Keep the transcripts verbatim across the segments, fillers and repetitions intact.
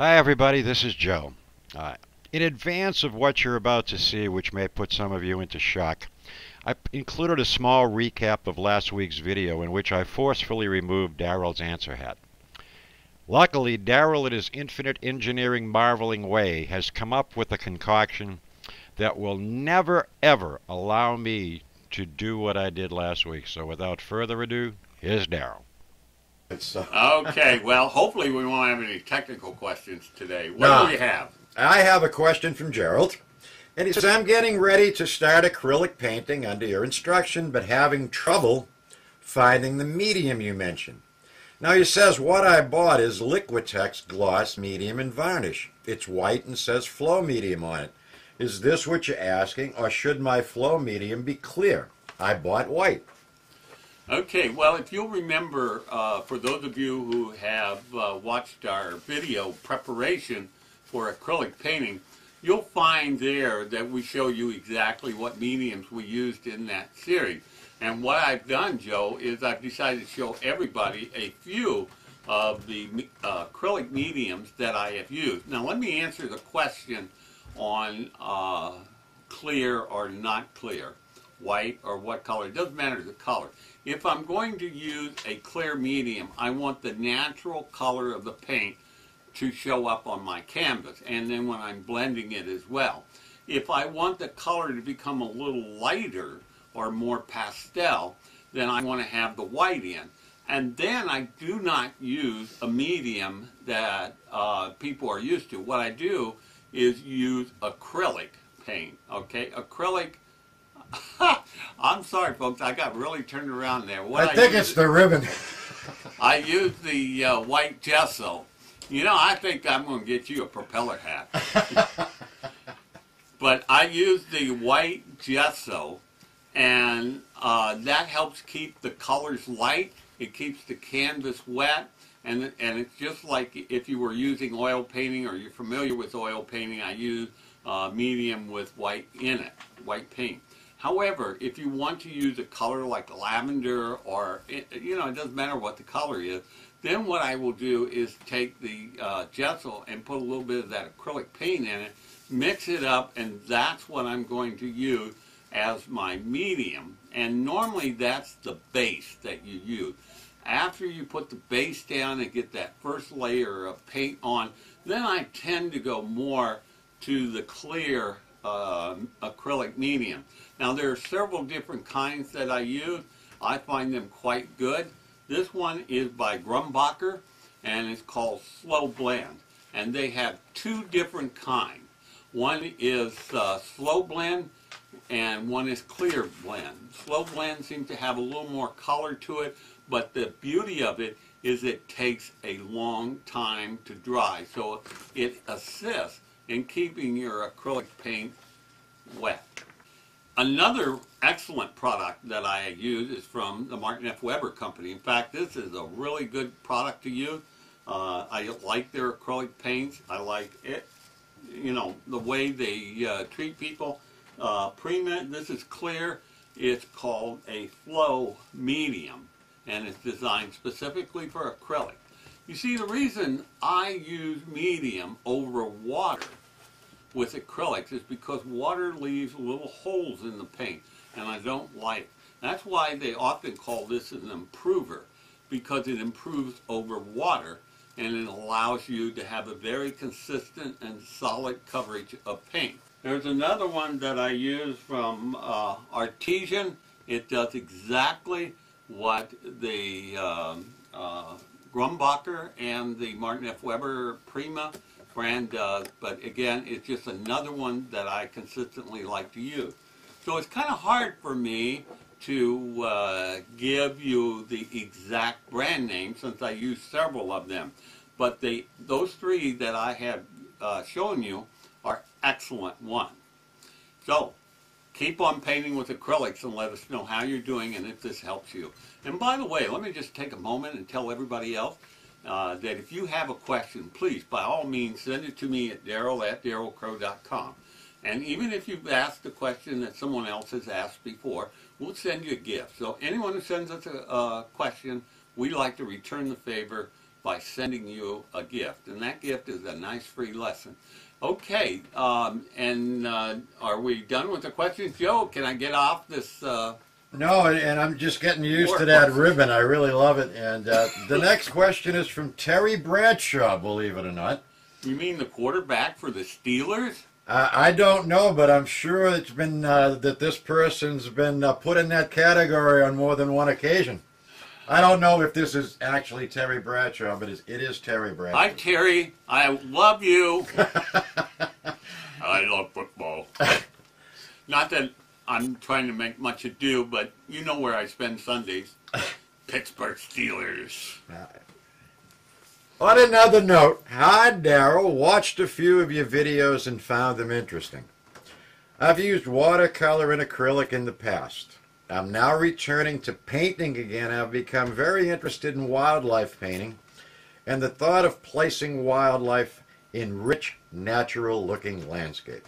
Hi everybody, this is Joe. Uh, in advance of what you're about to see, which may put some of you into shock, I included a small recap of last week's video in which I forcefully removed Darrell's answer hat. Luckily, Darrell, in his infinite engineering marveling way, has come up with a concoction that will never ever allow me to do what I did last week. So without further ado, here's Darrell. Okay, well, hopefully we won't have any technical questions today. What no, do we have? I have a question from Gerald, and he says, I'm getting ready to start acrylic painting under your instruction, but having trouble finding the medium you mentioned. Now, he says, what I bought is Liquitex gloss medium and varnish. It's white and says flow medium on it. Is this what you're asking, or should my flow medium be clear? I bought white. Okay, well, if you'll remember, uh, for those of you who have uh, watched our video preparation for acrylic painting, you'll find there that we show you exactly what mediums we used in that series. And what I've done, Joe, is I've decided to show everybody a few of the uh, acrylic mediums that I have used. Now, let me answer the question on uh, clear or not clear, white or what color. It doesn't matter the color. If I'm going to use a clear medium, I want the natural color of the paint to show up on my canvas, and then when I'm blending it as well. If I want the color to become a little lighter or more pastel, then I want to have the white in. And then I do not use a medium that uh, people are used to. What I do is use acrylic paint, okay? Acrylic. I'm sorry, folks. I got really turned around there. What I, I think it's the ribbon. I used the uh, white gesso. You know, I think I'm going to get you a propeller hat. But I used the white gesso, and uh, that helps keep the colors light. It keeps the canvas wet, and and it's just like if you were using oil painting or you're familiar with oil painting. I use uh, medium with white in it, white paint. However, if you want to use a color like lavender or, you know, it doesn't matter what the color is, then what I will do is take the uh, gesso and put a little bit of that acrylic paint in it, mix it up, and that's what I'm going to use as my medium. And normally that's the base that you use. After you put the base down and get that first layer of paint on, then I tend to go more to the clear Uh, acrylic medium. Now, there are several different kinds that I use. I find them quite good. This one is by Grumbacher, and it's called Slow Blend. And they have two different kinds. One is uh, Slow Blend, and one is Clear Blend. Slow Blend seems to have a little more color to it, but the beauty of it is it takes a long time to dry. So it assists in keeping your acrylic paint wet. Another excellent product that I use is from the Martin F Weber company. In fact, this is a really good product to use. Uh, I like their acrylic paints. I like it, you know, the way they uh, treat people. Uh, Pre-mint, this is clear. It's called a flow medium, and it's designed specifically for acrylic. You see, the reason I use medium over water with acrylics is because water leaves little holes in the paint, and I don't like it. That's why they often call this an improver, because it improves over water, and it allows you to have a very consistent and solid coverage of paint. There's another one that I use from uh, Artesian. It does exactly what the um, uh, Grumbacher and the Martin F Weber Prima brand does, but again, it's just another one that I consistently like to use. So it's kind of hard for me to uh, give you the exact brand name since I use several of them, but they, those three that I have uh, shown you are excellent ones. So keep on painting with acrylics and let us know how you're doing and if this helps you. And by the way, let me just take a moment and tell everybody else uh, that if you have a question, please, by all means, send it to me at darrell at darrell crow dot com. And even if you've asked a question that someone else has asked before, we'll send you a gift. So anyone who sends us a, a question, we like to return the favor by sending you a gift, and that gift is a nice free lesson. Okay, um, and uh, are we done with the questions? Joe, can I get off this? Uh, no, and, and I'm just getting used to that questions. ribbon. I really love it. And uh, the next question is from Terry Bradshaw, believe it or not. You mean the quarterback for the Steelers? Uh, I don't know, but I'm sure it's been uh, that this person's been uh, put in that category on more than one occasion. I don't know if this is actually Terry Bradshaw, but it is Terry Bradshaw. Hi, Terry. I love you. I love football. Not that I'm trying to make much ado, but you know where I spend Sundays. Pittsburgh Steelers. Uh, on another note, hi, Darrell. Watched a few of your videos and found them interesting. I've used watercolor and acrylic in the past. I'm now returning to painting again. I've become very interested in wildlife painting and the thought of placing wildlife in rich, natural-looking landscape.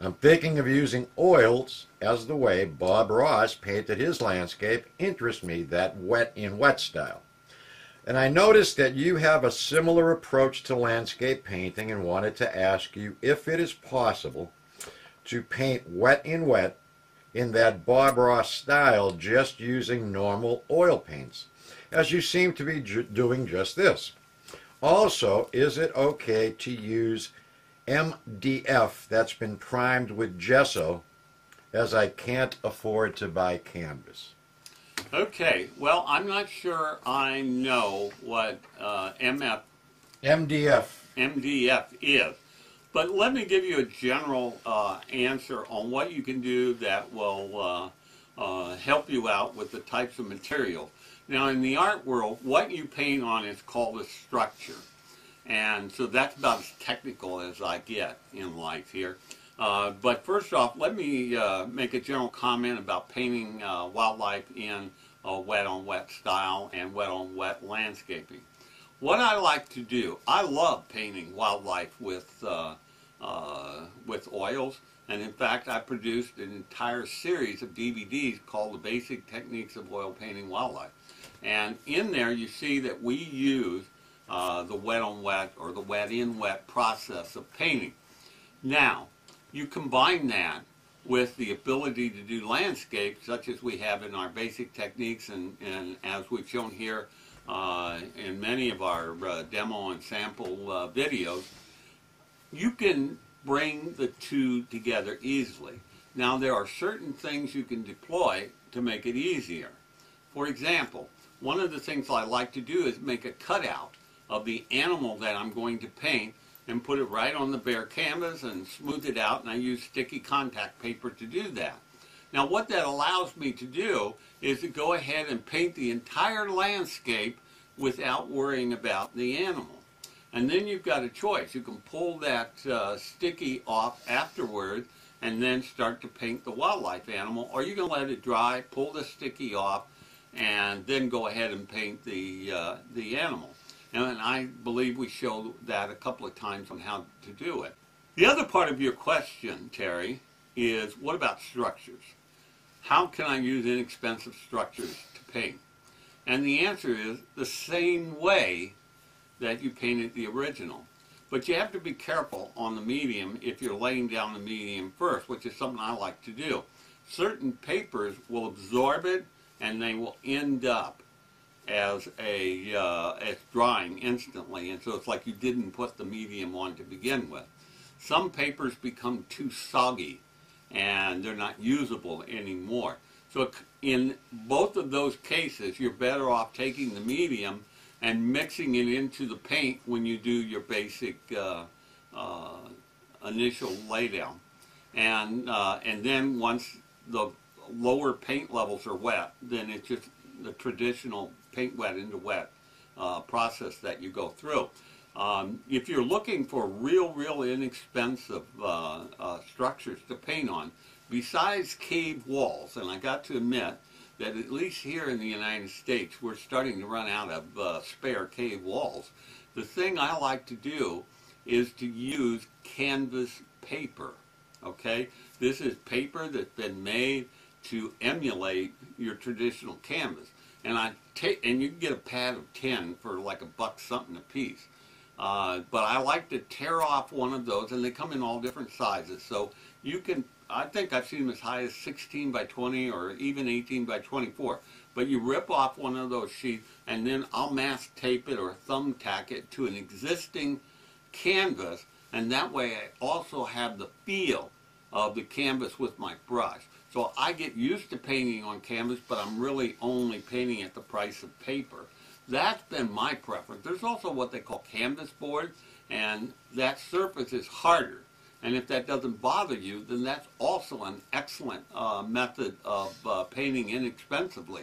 I'm thinking of using oils as the way Bob Ross painted his landscape interests me, that wet in wet style. And I noticed that you have a similar approach to landscape painting and wanted to ask you if it is possible to paint wet in wet in that Bob Ross style just using normal oil paints, as you seem to be ju doing just this. Also, is it okay to use M D F that's been primed with gesso, as I can't afford to buy canvas? Okay, well, I'm not sure I know what uh, M D F is. But let me give you a general uh, answer on what you can do that will uh, uh, help you out with the types of material. Now, in the art world, what you paint on is called a structure. And so that's about as technical as I get in life here. Uh, but first off, let me uh, make a general comment about painting uh, wildlife in a wet-on-wet style and wet-on-wet landscaping. What I like to do, I love painting wildlife with uh, uh, with oils, and in fact I produced an entire series of D V Ds called The Basic Techniques of Oil Painting Wildlife. And in there you see that we use uh, the wet on wet or the wet in wet process of painting. Now, you combine that with the ability to do landscapes such as we have in our basic techniques and, and as we've shown here Uh, in many of our uh, demo and sample uh, videos, you can bring the two together easily. Now, there are certain things you can deploy to make it easier. For example, one of the things I like to do is make a cutout of the animal that I'm going to paint and put it right on the bare canvas and smooth it out, and I use sticky contact paper to do that. Now, what that allows me to do is to go ahead and paint the entire landscape without worrying about the animal. And then you've got a choice. You can pull that uh, sticky off afterward and then start to paint the wildlife animal, or you can let it dry, pull the sticky off, and then go ahead and paint the, uh, the animal. And I believe we showed that a couple of times on how to do it. The other part of your question, Terry, is what about structures? How can I use inexpensive structures to paint? And the answer is the same way that you painted the original. But you have to be careful on the medium if you're laying down the medium first, which is something I like to do. Certain papers will absorb it and they will end up as a uh, as drying instantly. And so it's like you didn't put the medium on to begin with. Some papers become too soggy and they're not usable anymore. So in both of those cases, you're better off taking the medium and mixing it into the paint when you do your basic uh, uh, initial laydown. And, uh, and then once the lower paint levels are wet, then it's just the traditional paint wet into wet uh, process that you go through. Um, if you're looking for real, real inexpensive uh, uh, structures to paint on, besides cave walls, and I got to admit that at least here in the United States, we're starting to run out of uh, spare cave walls. The thing I like to do is to use canvas paper, okay? This is paper that's been made to emulate your traditional canvas. and I take and you can get a pad of ten for like a buck something a piece. Uh, but I like to tear off one of those, and they come in all different sizes. So you can, I think I've seen them as high as sixteen by twenty or even eighteen by twenty-four. But you rip off one of those sheets, and then I'll mask tape it or thumb tack it to an existing canvas, and that way I also have the feel of the canvas with my brush. So I get used to painting on canvas, but I'm really only painting at the price of paper. That's been my preference. There's also what they call canvas board, and that surface is harder. And if that doesn't bother you, then that's also an excellent uh, method of uh, painting inexpensively.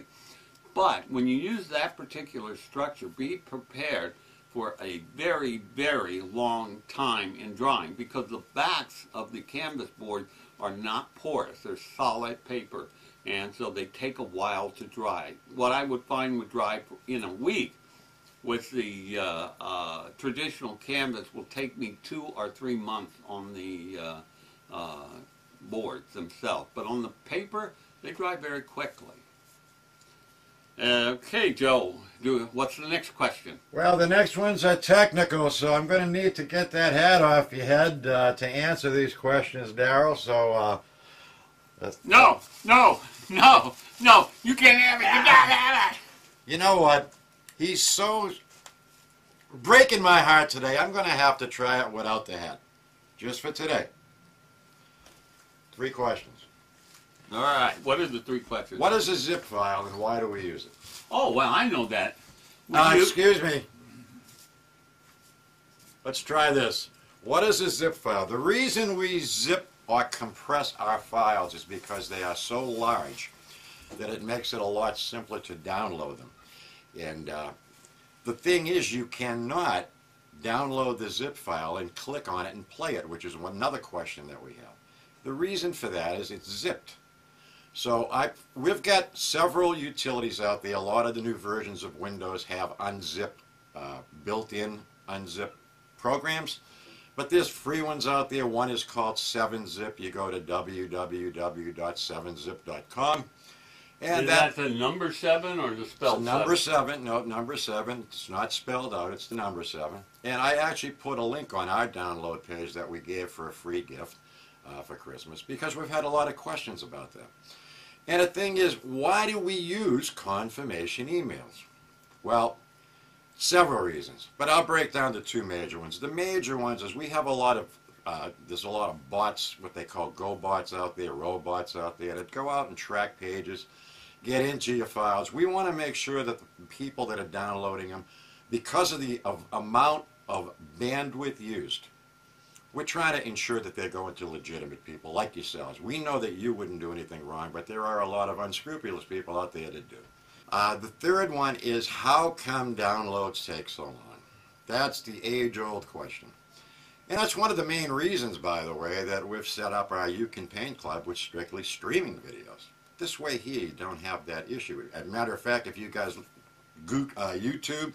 But when you use that particular structure, be prepared for a very, very long time in drying, because the backs of the canvas board are not porous. They're solid paper, and so they take a while to dry. What I would find would dry in a week with the uh, uh, traditional canvas will take me two or three months on the uh, uh, boards themselves. But on the paper, they dry very quickly. Okay, Joe, do, what's the next question? Well, the next one's a technical, so I'm going to need to get that hat off your head uh, to answer these questions, Darrell, so... Uh, that's no, no, no, no, you can't have it, you gotta have it! You know what? He's so breaking my heart today, I'm going to have to try it without the hat, just for today. Three questions. All right. What are the three questions? What is a zip file and why do we use it? Oh, well, I know that. Uh, excuse me. Let's try this. What is a zip file? The reason we zip or compress our files is because they are so large that it makes it a lot simpler to download them. And uh, the thing is, you cannot download the zip file and click on it and play it, which is another question that we have. The reason for that is it's zipped. So I, we've got several utilities out there. A lot of the new versions of Windows have unzip, uh, built-in unzip programs. But there's free ones out there. One is called seven zip. You go to w w w dot seven zip dot com. And is that, that the number seven or the spell number seven? No, number seven. It's not spelled out. It's the number seven. And I actually put a link on our download page that we gave for a free gift uh, for Christmas, because we've had a lot of questions about that. And the thing is, why do we use confirmation emails? Well, several reasons, but I'll break down the two major ones. The major ones is we have a lot of, uh, there's a lot of bots, what they call go bots out there, robots out there, that go out and track pages, get into your files. We want to make sure that the people that are downloading them, because of the of amount of bandwidth used, we're trying to ensure that they're going to legitimate people like yourselves. We know that you wouldn't do anything wrong, but there are a lot of unscrupulous people out there that do. Uh, the third one is, how come downloads take so long? That's the age-old question. And that's one of the main reasons, by the way, that we've set up our You Can Paint Club with strictly streaming videos. This way here, you don't have that issue. As a matter of fact, if you guys go uh, YouTube,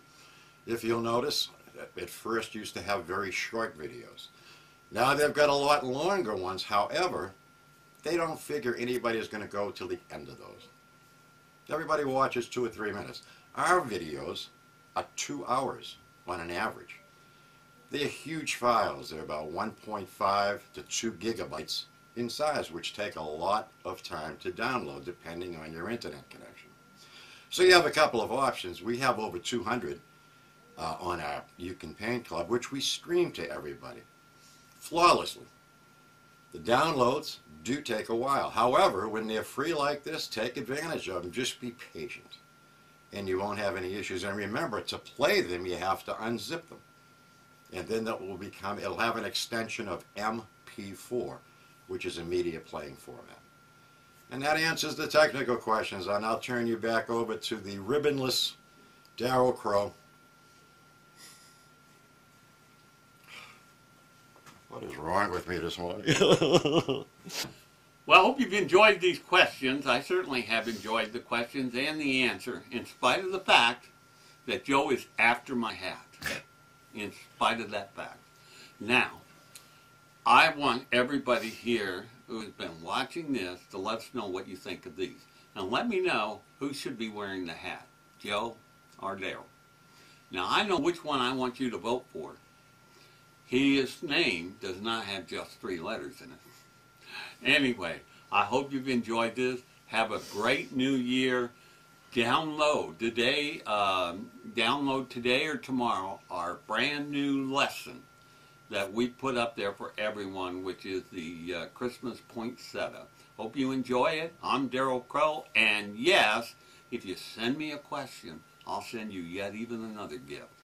if you'll notice, at first used to have very short videos. Now they've got a lot longer ones. However, they don't figure anybody is going to go till the end of those. Everybody watches two or three minutes. Our videos are two hours on an average. They're huge files. They're about one point five to two gigabytes in size, which take a lot of time to download, depending on your internet connection. So you have a couple of options. We have over two hundred uh, on our You Can Paint Club, which we stream to everybody flawlessly. The downloads do take a while. However, when they're free like this, take advantage of them. Just be patient, and you won't have any issues. And remember, to play them, you have to unzip them, and then that will become. It'll have an extension of M P four. Which is a media playing format. And that answers the technical questions, and I'll turn you back over to the ribbonless Darrell Crow. What is wrong with me this morning? Well, I hope you've enjoyed these questions. I certainly have enjoyed the questions and the answer, in spite of the fact that Joe is after my hat. In spite of that fact. Now, I want everybody here who's been watching this to let us know what you think of these. And let me know who should be wearing the hat. Joe or Darrell. Now I know which one I want you to vote for. His name does not have just three letters in it. Anyway, I hope you've enjoyed this. Have a great new year. Download today, um, download today or tomorrow our brand new lesson that we put up there for everyone, which is the uh, Christmas poinsettia. Hope you enjoy it. I'm Darrell Crow, and yes, if you send me a question, I'll send you yet even another gift.